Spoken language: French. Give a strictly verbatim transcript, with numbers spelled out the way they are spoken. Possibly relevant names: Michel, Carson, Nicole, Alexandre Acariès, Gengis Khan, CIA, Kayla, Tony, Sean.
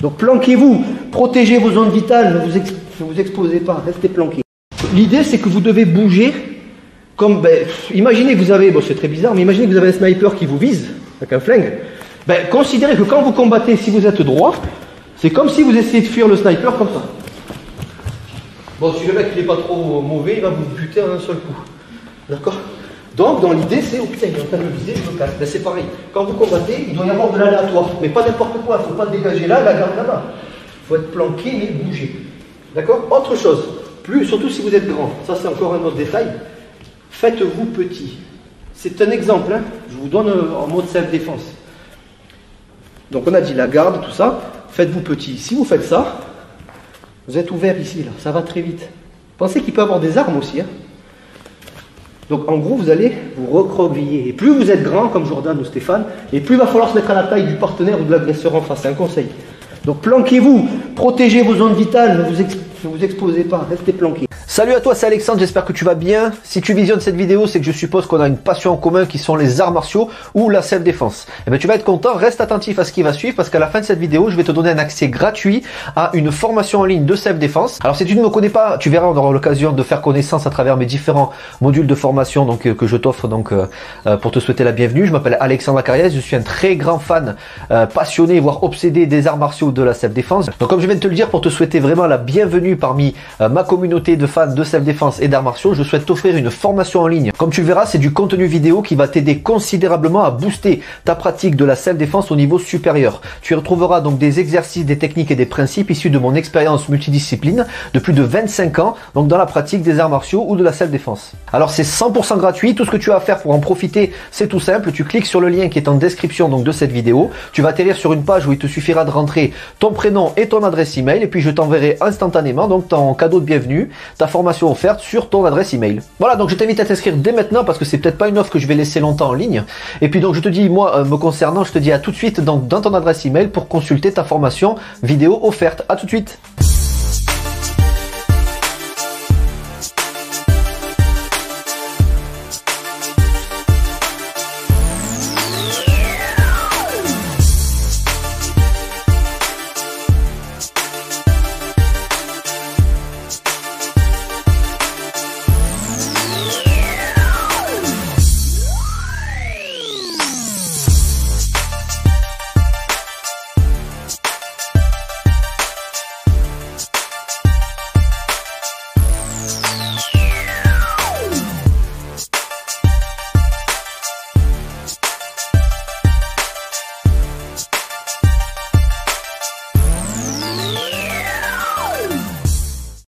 Donc planquez-vous, protégez vos zones vitales, ne vous, exp ne vous exposez pas, restez planqués. L'idée, c'est que vous devez bouger comme... Ben, imaginez que vous avez... Bon, c'est très bizarre, mais imaginez que vous avez un sniper qui vous vise avec un flingue. Ben, considérez que quand vous combattez, si vous êtes droit, c'est comme si vous essayez de fuir le sniper comme ça. Bon, si le mec il n'est pas trop mauvais, il va vous buter en un seul coup. D'accord? Donc, dans l'idée, c'est, oh putain, il est en train de me viser, je me casse. Ben, c'est pareil. Quand vous combattez, il doit y avoir de l'aléatoire. Mais pas n'importe quoi, il ne faut pas dégager là, la garde là-bas. Il faut être planqué, mais bouger. D'accord? Autre chose, plus, surtout si vous êtes grand, ça c'est encore un autre détail, faites-vous petit. C'est un exemple, hein, je vous donne en mode self-défense. Donc, on a dit la garde, tout ça, faites-vous petit. Si vous faites ça, vous êtes ouvert ici, là, ça va très vite. Pensez qu'il peut avoir des armes aussi, hein. Donc en gros, vous allez vous recroqueviller. Et plus vous êtes grand, comme Jordan ou Stéphane, et plus il va falloir se mettre à la taille du partenaire ou de l'agresseur en face. C'est un conseil. Donc planquez-vous, protégez vos zones vitales, ne vous, exp ne vous exposez pas, restez planqués. Salut à toi, c'est Alexandre, j'espère que tu vas bien. Si tu visionnes cette vidéo, c'est que je suppose qu'on a une passion en commun qui sont les arts martiaux ou la self-défense. Et bien tu vas être content, reste attentif à ce qui va suivre parce qu'à la fin de cette vidéo, je vais te donner un accès gratuit à une formation en ligne de self-défense. Alors si tu ne me connais pas, tu verras, on aura l'occasion de faire connaissance à travers mes différents modules de formation donc, que je t'offre donc euh, pour te souhaiter la bienvenue. Je m'appelle Alexandre Acariès, je suis un très grand fan, euh, passionné, voire obsédé des arts martiaux de la self-défense. Donc comme je viens de te le dire, pour te souhaiter vraiment la bienvenue parmi euh, ma communauté de fans de self-défense et d'arts martiaux, je souhaite t'offrir une formation en ligne. Comme tu le verras, c'est du contenu vidéo qui va t'aider considérablement à booster ta pratique de la self-défense au niveau supérieur. Tu y retrouveras donc des exercices, des techniques et des principes issus de mon expérience multidiscipline de plus de vingt-cinq ans, donc dans la pratique des arts martiaux ou de la self-défense. Alors c'est cent pour cent gratuit, tout ce que tu as à faire pour en profiter, c'est tout simple. Tu cliques sur le lien qui est en description donc de cette vidéo, tu vas atterrir sur une page où il te suffira de rentrer ton prénom et ton adresse email et puis je t'enverrai instantanément donc ton cadeau de bienvenue, ta formation offerte sur ton adresse email. Voilà, donc je t'invite à t'inscrire dès maintenant parce que c'est peut-être pas une offre que je vais laisser longtemps en ligne. Et puis donc je te dis, moi, euh, me concernant, je te dis à tout de suite donc dans ton adresse email pour consulter ta formation vidéo offerte. À tout de suite.